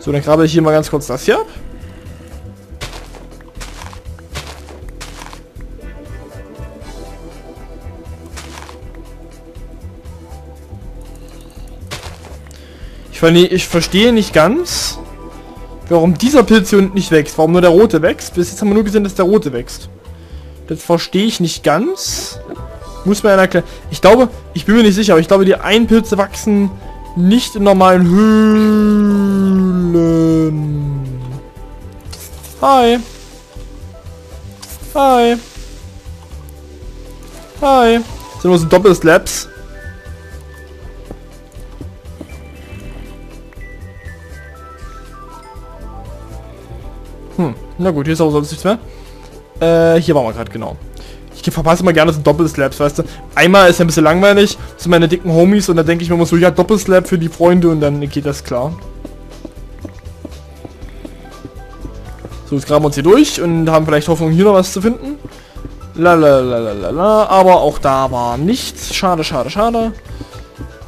So, dann grabe ich hier mal ganz kurz das hier ab. Ich verstehe nicht ganz, warum dieser Pilz hier unten nicht wächst, warum nur der rote wächst. Bis jetzt haben wir nur gesehen, dass der rote wächst. Das verstehe ich nicht ganz. Muss mir einer erklären. Ich glaube, ich bin mir nicht sicher, aber ich glaube, die Einpilze wachsen nicht in normalen Höhlen. Hi. Hi. Hi. Das sind nur so Doppelslaps. Na gut, hier ist auch sonst nichts mehr. Hier waren wir gerade, genau. Ich verpasse immer gerne so Doppelslaps, weißt du. Einmal ist ja ein bisschen langweilig, das sind meine dicken Homies und da denke ich mir immer so, ja, Doppelslap für die Freunde und dann geht das klar. So, jetzt graben wir uns hier durch und haben vielleicht Hoffnung, hier noch was zu finden. Lalalala, aber auch da war nichts. Schade, schade, schade.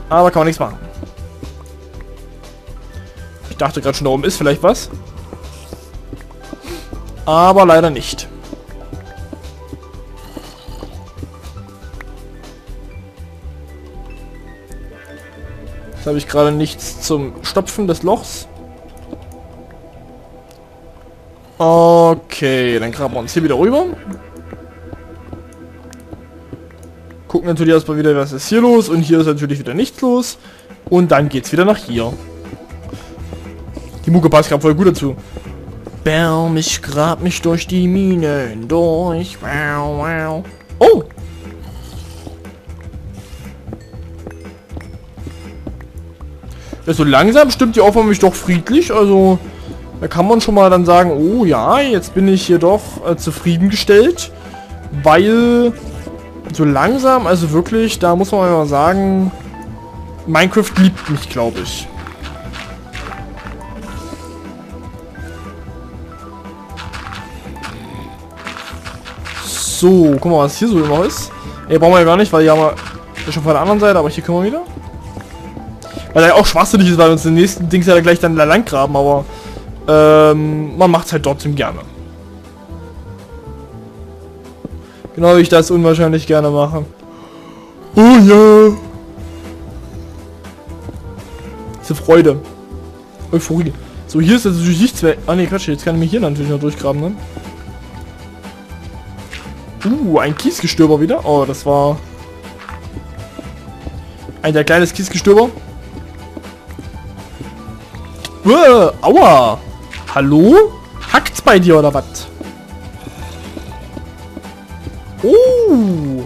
Aber kann man nichts machen. Ich dachte gerade schon, da oben ist vielleicht was. Aber leider nicht. Jetzt habe ich gerade nichts zum Stopfen des Lochs. Okay, dann graben wir uns hier wieder rüber. Gucken natürlich erstmal wieder, was ist hier los. Und hier ist natürlich wieder nichts los. Und dann geht's wieder nach hier. Die Mucke passt gerade voll gut dazu. Bam, ich grab mich durch die Minen durch. Wow, wow. Oh! Ja, so langsam stimmt die Aufnahme mich doch friedlich. Also, da kann man schon mal dann sagen, oh ja, jetzt bin ich hier doch zufriedengestellt. Weil, so langsam, also wirklich, da muss man mal sagen, Minecraft liebt mich, glaube ich. So, guck mal, was hier so noch ist. Ey, brauchen wir ja gar nicht, weil hier haben wir schon von der anderen Seite, aber hier können wir wieder. Weil ja auch schwachsinnig ist, weil wir uns den nächsten Dings ja gleich dann lang graben, aber man macht es halt trotzdem gerne. Genau wie ich das unwahrscheinlich gerne mache. Oh ja! Yeah. Diese Freude. Euphorie. So, hier ist jetzt natürlich nichts mehr. Ah ne, Quatsch, jetzt kann ich mich hier natürlich noch durchgraben, ne? Ein Kiesgestöber wieder. Oh, das war ein der kleines Kiesgestöber. Aua! Hallo? Hackt's bei dir oder was? Oh!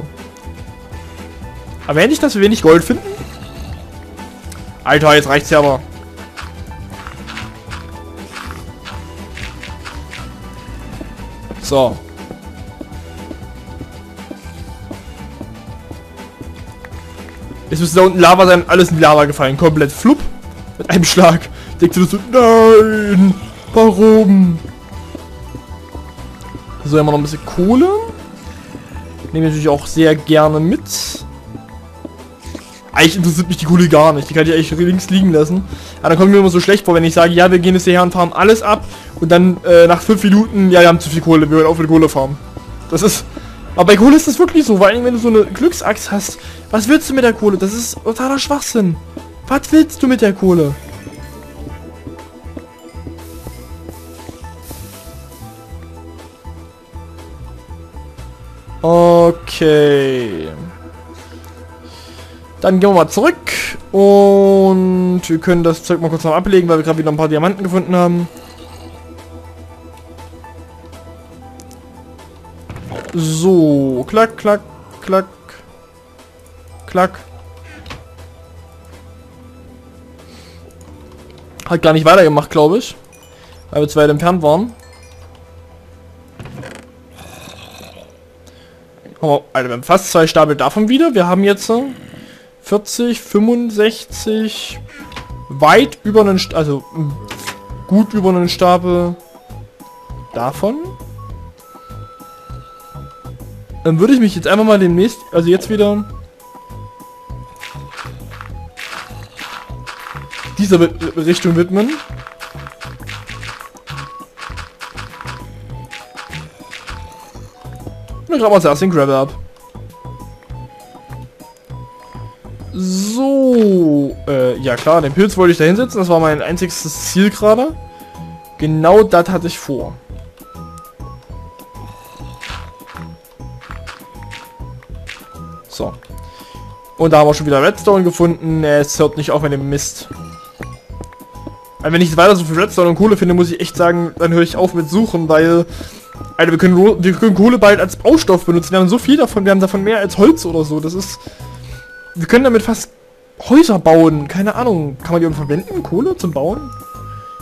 Erwähnt ich, dass wir wenig Gold finden? Alter, jetzt reicht's ja aber. So. Jetzt müsste da unten Lava sein, alles in die Lava gefallen. Komplett flupp. Mit einem Schlag. Denkst du so, nein! Warum? So, haben wir noch ein bisschen Kohle. Nehmen wir natürlich auch sehr gerne mit. Eigentlich interessiert mich die Kohle gar nicht. Die kann ich eigentlich links liegen lassen. Aber dann kommt mir immer so schlecht vor, wenn ich sage, ja, wir gehen jetzt hierher und farmen alles ab. Und dann nach 5 Minuten, ja, wir haben zu viel Kohle, wir hören auf mit Kohle farmen. Das ist... Aber bei Kohle ist das wirklich so, vor allem wenn du so eine Glücksachs hast. Was willst du mit der Kohle? Das ist totaler Schwachsinn. Was willst du mit der Kohle? Okay. Dann gehen wir mal zurück. Und wir können das Zeug mal kurz noch ablegen, weil wir gerade wieder ein paar Diamanten gefunden haben. So, klack, klack, klack, klack. Hat gar nicht weitergemacht, glaube ich. Weil wir zu weit entfernt waren. Oh, Alter, wir haben fast 2 Stapel davon wieder. Wir haben jetzt 40, 65, weit über einen Stapel, also gut über einen Stapel davon. Dann würde ich mich jetzt einfach mal demnächst, also jetzt wieder... dieser Richtung widmen. Wir graben uns erst den Gravel ab. So, ja klar, den Pilz wollte ich da hinsetzen, das war mein einziges Ziel gerade. Genau das hatte ich vor. So. Und da haben wir schon wieder Redstone gefunden. Es hört nicht auf mit dem Mist. Also wenn ich weiter so viel Redstone und Kohle finde, muss ich echt sagen, dann höre ich auf mit Suchen, weil... Alter, wir können Kohle bald als Baustoff benutzen. Wir haben so viel davon. Wir haben davon mehr als Holz oder so. Das ist... Wir können damit fast Häuser bauen. Keine Ahnung. Kann man die irgendwie verwenden? Kohle zum Bauen?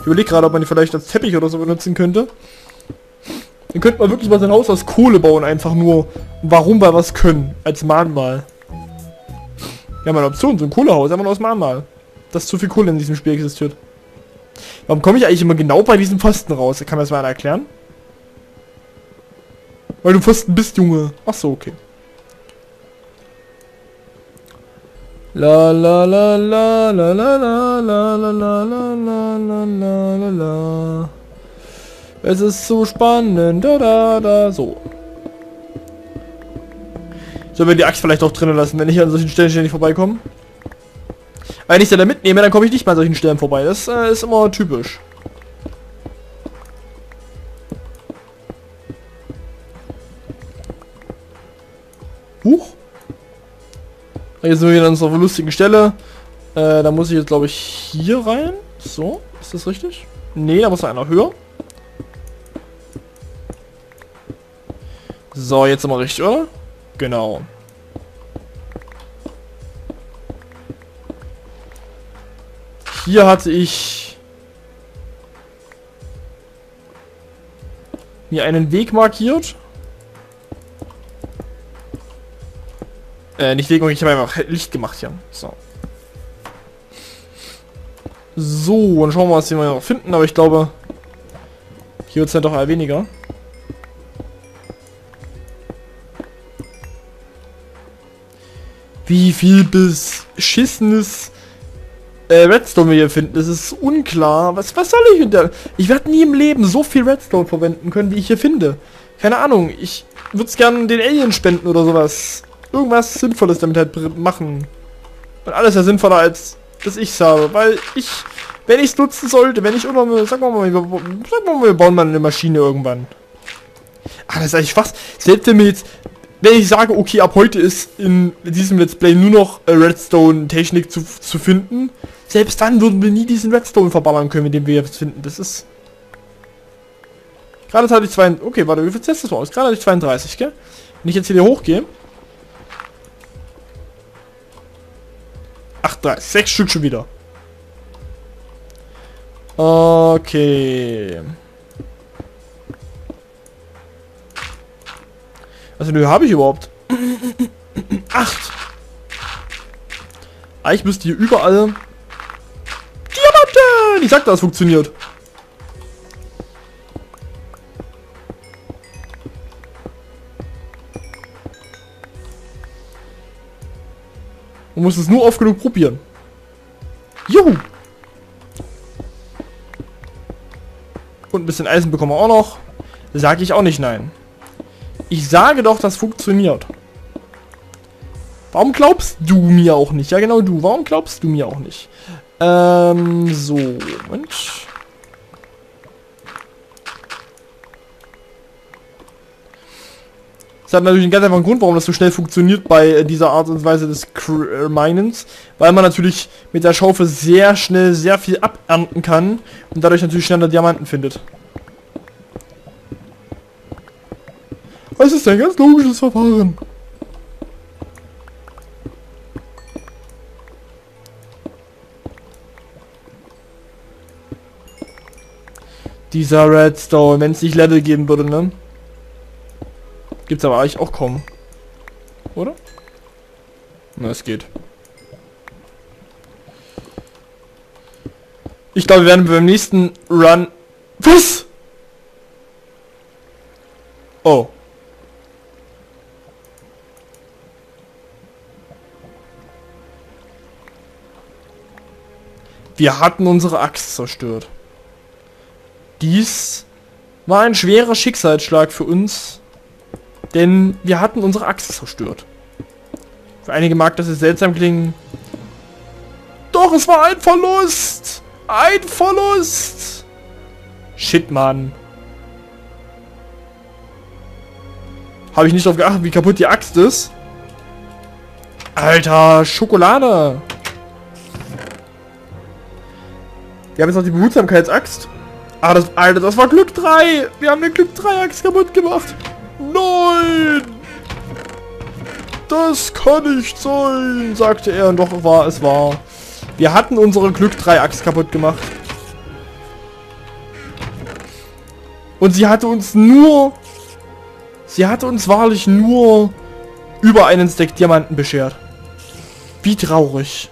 Ich überlege gerade, ob man die vielleicht als Teppich oder so benutzen könnte. Dann könnte man wirklich mal sein Haus aus Kohle bauen, einfach nur. Warum bei was können? Als Mahnmal. Ja, meine Option, so ein Kohlehaus, einfach nur aus Mahnmal. Dass zu viel Kohle in diesem Spiel existiert. Warum komme ich eigentlich immer genau bei diesem Pfosten raus? Kann mir das mal einer erklären? Weil du Pfosten bist, Junge. Ach so, okay. La la la la la la la la la la la la la la. Es ist so spannend. Da da da. So. Sollen wir die Axt vielleicht auch drinnen lassen, wenn ich an solchen Stellen ständig vorbeikomme? Wenn ich sie da mitnehme, dann komme ich nicht mal an solchen Stellen vorbei. Das ist immer typisch. Huch. Jetzt sind wir wieder an unserer lustigen Stelle. Da muss ich jetzt, glaube ich, hier rein. So, ist das richtig? Nee, da muss noch einer höher. So, jetzt sind wir richtig, oder? Genau. Hier hatte ich mir einen Weg markiert. Nicht wegen, ich habe einfach Licht gemacht hier. So. So, dann schauen wir mal, was wir noch finden, aber ich glaube, hier wird es dann doch eher weniger. Wie viel beschissenes Redstone wir hier finden, das ist unklar. Was soll ich denn? Ich werde nie im Leben so viel Redstone verwenden können, wie ich hier finde. Keine Ahnung, ich würde es gerne den Aliens spenden oder sowas. Irgendwas Sinnvolles damit halt machen. Und alles ja sinnvoller, als dass ich es habe. Weil ich, wenn ich es nutzen sollte, wenn ich immer mal, sagen wir mal, wir bauen mal eine Maschine irgendwann. Ach, das ist eigentlich fast, selbst wenn mir jetzt, wenn ich sage, okay, ab heute ist in diesem Let's Play nur noch Redstone-Technik zu finden, selbst dann würden wir nie diesen Redstone verballern können, mit dem wir jetzt finden. Das ist... Gerade hatte ich 32, okay, warte, wie viel Tests das war aus? Gerade hatte ich 32, gell? Wenn ich jetzt hier hochgehe... 6 Stück schon wieder. Okay. Also nö, habe ich überhaupt 8. Ich müsste hier überall Diamanten! Ich sagte, das funktioniert. Man muss es nur oft genug probieren. Juhu! Und ein bisschen Eisen bekommen wir auch noch. Sage ich auch nicht nein. Ich sage doch, das funktioniert. Warum glaubst du mir auch nicht? Ja genau du. Warum glaubst du mir auch nicht? So. Moment. Das hat natürlich einen ganz einfachen Grund, warum das so schnell funktioniert bei dieser Art und Weise des Minens, weil man natürlich mit der Schaufel sehr schnell sehr viel abernten kann und dadurch natürlich schneller Diamanten findet. Das ist ein ganz logisches Verfahren. Dieser Redstone, wenn es nicht Level geben würde, ne? Gibt's aber eigentlich auch kaum. Oder? Na, es geht. Ich glaube, wir werden beim nächsten Run... Was? Oh. Wir hatten unsere Axt zerstört. Dies war ein schwerer Schicksalsschlag für uns, denn wir hatten unsere Axt zerstört. Für einige mag das jetzt seltsam klingen. Doch, es war ein Verlust! Ein Verlust! Shit, Mann. Habe ich nicht darauf geachtet, wie kaputt die Axt ist. Alter, Schokolade! Wir haben jetzt noch die Behutsamkeitsaxt. Ah, das, Alter, das war Glück 3! Wir haben den Glück 3 Axt kaputt gemacht! Nein! Das kann nicht sein, sagte er. Und doch war es wahr. Wir hatten unsere Glück 3 Axt kaputt gemacht. Und sie hatte uns nur... Sie hatte uns wahrlich nur über einen Stack Diamanten beschert. Wie traurig.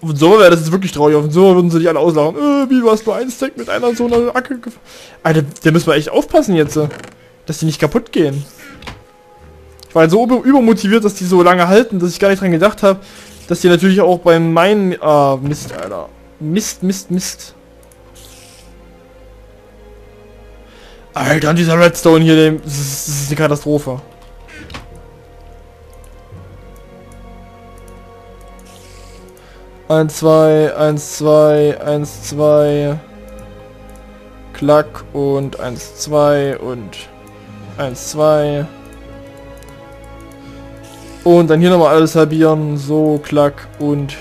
Auf den Sommer wäre das jetzt wirklich traurig. Auf den Sommer würden sie dich alle auslachen. Wie, du hast nur einen Stack mit einer so einer Acke gefangen. Alter, da müssen wir echt aufpassen jetzt. Dass die nicht kaputt gehen. Ich war so übermotiviert, dass die so lange halten, dass ich gar nicht dran gedacht habe, dass die natürlich auch bei meinen... Mist, Alter. Mist. Alter, dieser Redstone hier, das ist eine Katastrophe. Eins, zwei. Klack und 1, 2 und 1, 2. Und dann hier nochmal alles halbieren. So, klack und...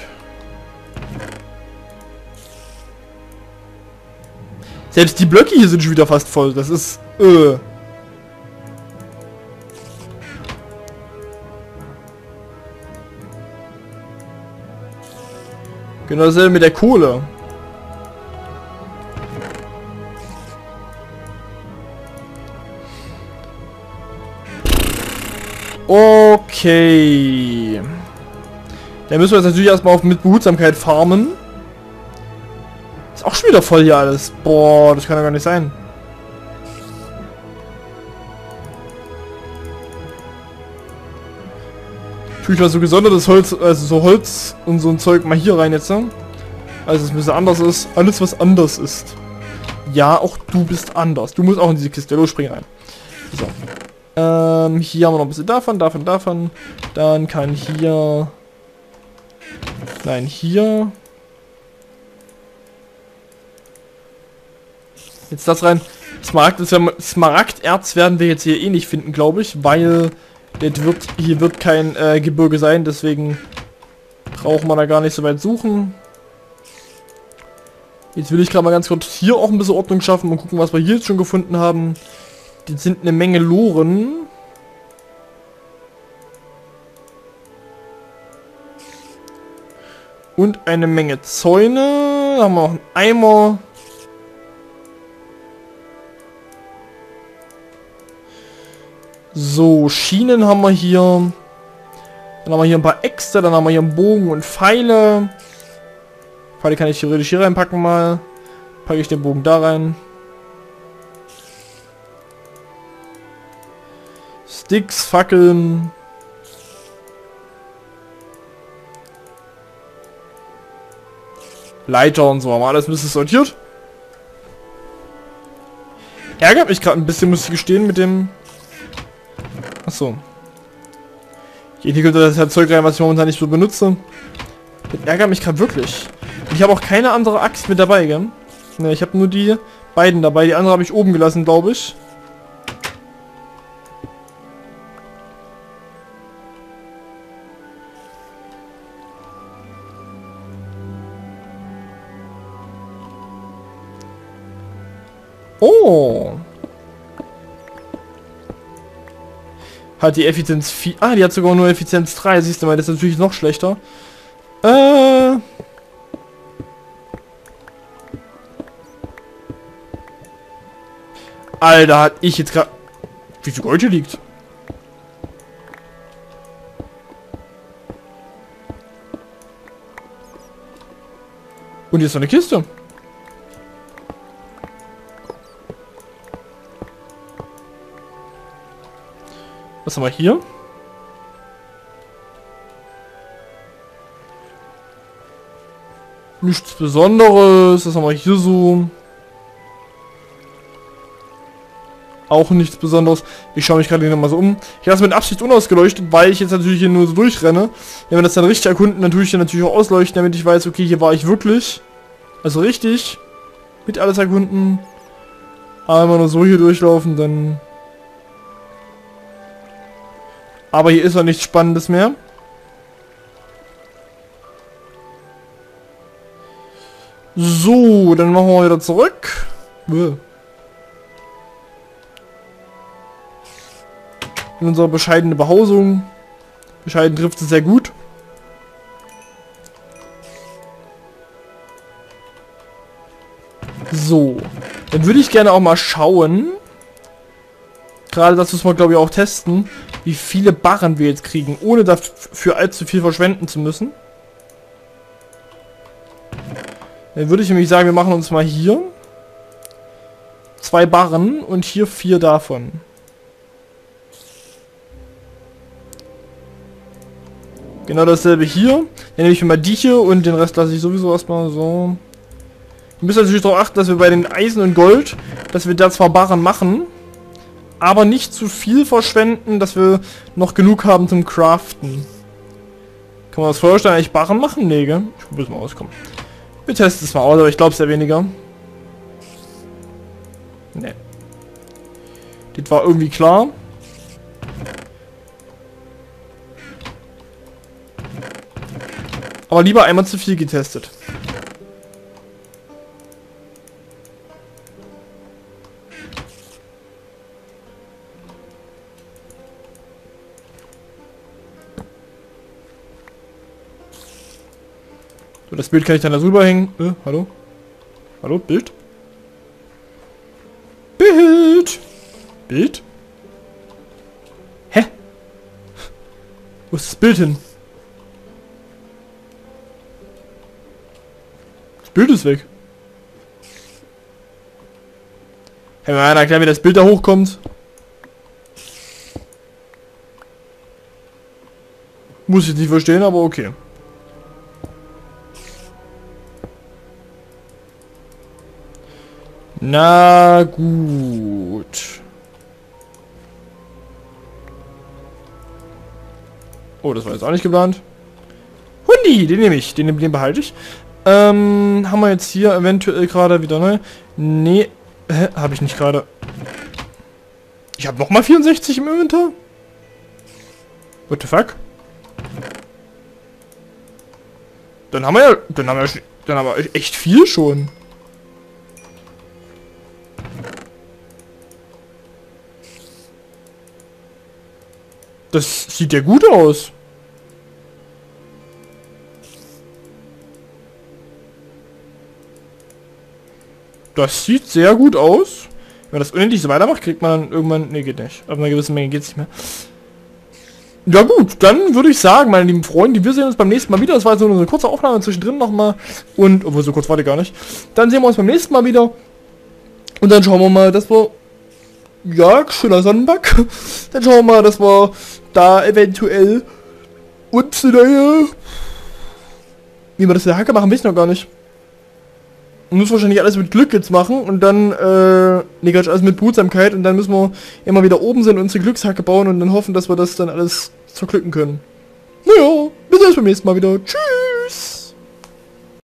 Selbst die Blöcke hier sind schon wieder fast voll. Das ist... Genau dasselbe mit der Kohle. Okay. Dann müssen wir jetzt natürlich erstmal auf mit Behutsamkeit farmen. Ist auch schon wieder voll hier alles. Boah, das kann ja gar nicht sein. Tue ich mal so gesondertes Holz, also so Holz und so ein Zeug mal hier rein jetzt, ne? Also es ein bisschen anders ist. Alles was anders ist. Ja, auch du bist anders. Du musst auch in diese Kiste. Los, spring rein. So. Hier haben wir noch ein bisschen davon. Dann kann hier... Nein, hier... Jetzt das rein. Smaragderz werden wir jetzt hier eh nicht finden, glaube ich, weil hier wird kein Gebirge sein, deswegen brauchen wir da gar nicht so weit suchen. Jetzt will ich gerade mal ganz kurz hier auch ein bisschen Ordnung schaffen und gucken, was wir hier jetzt schon gefunden haben. Jetzt sind eine Menge Loren. Und eine Menge Zäune. Da haben wir noch einen Eimer. So, Schienen haben wir hier. Dann haben wir hier ein paar Äxte. Dann haben wir hier einen Bogen und Pfeile. Pfeile kann ich theoretisch hier reinpacken mal. Packe ich den Bogen da rein. Sticks, Fackeln. Leiter und so. Haben wir alles ein bisschen sortiert. Ärgert mich gerade ein bisschen, muss ich gestehen, mit dem... Achso. Hier kommt das halt Zeug rein, was ich momentan nicht so benutze. Das ärgert mich gerade wirklich. Ich habe auch keine andere Axt mit dabei, gell? Ne, ich habe nur die beiden dabei. Die andere habe ich oben gelassen, glaube ich. Oh. Hat die Effizienz 4... Ah, die hat sogar nur Effizienz 3. Siehst du mal, das ist natürlich noch schlechter. Alter, hat ich jetzt gerade... Wie viel Gold hier liegt? Und hier ist noch eine Kiste. Was haben wir hier? nichts Besonderes. Das haben wir hier so. Auch nichts Besonderes. Ich schaue mich gerade hier nochmal so um. Ich lasse mit Absicht unausgeleuchtet, weil ich jetzt natürlich hier nur so durchrenne. Wenn wir das dann richtig erkunden, dann tue ich dann natürlich auch ausleuchten, damit ich weiß, okay, hier war ich wirklich. Also richtig. Mit alles erkunden. Aber wenn wir nur so hier durchlaufen, dann... Aber hier ist noch nichts Spannendes mehr. So, dann machen wir wieder zurück. In unsere bescheidene Behausung. Bescheiden trifft es sehr gut. So. Dann würde ich gerne auch mal schauen. Gerade das müssen wir, glaube ich, auch testen, wie viele Barren wir jetzt kriegen, ohne dafür allzu viel verschwenden zu müssen. Dann würde ich nämlich sagen, wir machen uns mal hier 2 Barren und hier 4 davon. Genau dasselbe hier. Dann nehme ich mir mal die hier und den Rest lasse ich sowieso erstmal so. Wir müssen natürlich darauf achten, dass wir bei den Eisen und Gold, dass wir da zwar Barren machen, aber nicht zu viel verschwenden, dass wir noch genug haben zum Craften. Kann man das Feuerstein eigentlich Barren machen? Nee, gell? Ich probiere es mal aus, komm. Wir testen es mal aus, aber ich glaube es ja weniger. Nee. Das war irgendwie klar. Aber lieber einmal zu viel getestet. So, das Bild kann ich dann da drüber hängen. Hallo? Hallo, Bild? Bild? Bild? Hä? Wo ist das Bild hin? Bild ist weg. Hey, mal einer erklären, wie das Bild da hochkommt. Muss ich nicht verstehen, aber okay. Na gut. Oh, das war jetzt auch nicht geplant. Hundi, den nehme ich, den behalte ich. Haben wir jetzt hier eventuell gerade wieder neu? Nee, habe ich nicht gerade. Ich habe nochmal 64 im Inventar? What the fuck? Dann haben wir ja, dann haben wir echt viel schon. Das sieht ja gut aus. Das sieht sehr gut aus. Wenn man das unendlich so weitermacht, kriegt man dann irgendwann... Ne, geht nicht. Ab einer gewissen Menge geht es nicht mehr. Ja gut, dann würde ich sagen, meine lieben Freunde, wir sehen uns beim nächsten Mal wieder. Das war jetzt nur so eine kurze Aufnahme zwischendrin nochmal. Und... Obwohl, so kurz war die gar nicht. Dann sehen wir uns beim nächsten Mal wieder. Und dann schauen wir mal, dass wir... Ja, schöner Sonnenback. Dann schauen wir mal, dass wir da eventuell... Ups, neue... Wie wir das in der Hacke machen, weiß ich noch gar nicht. Muss wahrscheinlich alles mit Glück jetzt machen und dann, alles mit Behutsamkeit und dann müssen wir immer wieder oben sind und unsere Glückshacke bauen und dann hoffen, dass wir das dann alles zerglücken können. Naja, bis zum nächsten Mal wieder. Tschüss!